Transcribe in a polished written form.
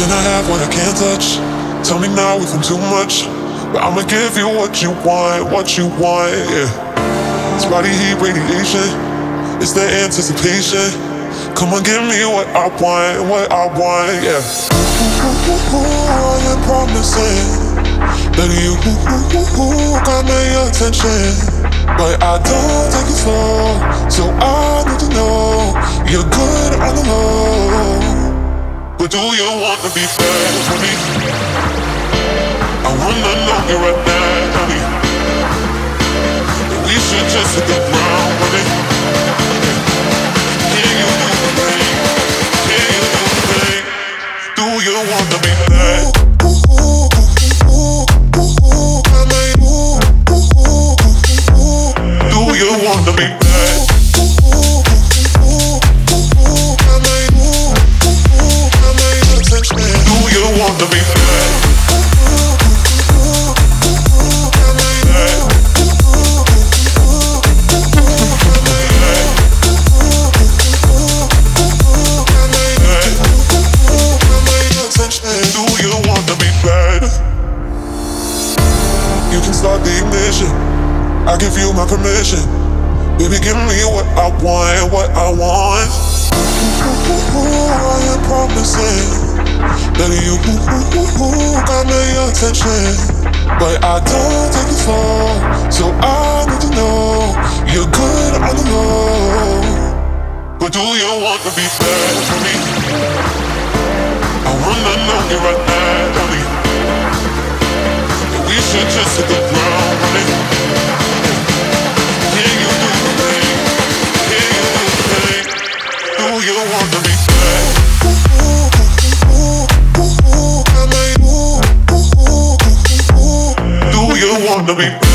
can I have what I can't touch? Tell me now if I'm too much, but I'ma give you what you want, yeah. It's body heat radiation, it's the anticipation. Come on, give me what I want, yeah. I am promising that you got my attention, but I don't take it slow, so I need to know you're good on the low. But do you want to be bad with me? I wanna know you're right there, honey. We should just hit the ground running. Can you do the thing? Do you want to be bad? I give you my permission, baby, give me what I want, I am promising that you got my attention, but I don't take it slow, so I need to know you're good on the low. But do you want to be bad for me? I wanna know you're right there, honey. We should just hit the ground running. You don't want to be bad. Do you want to be bad?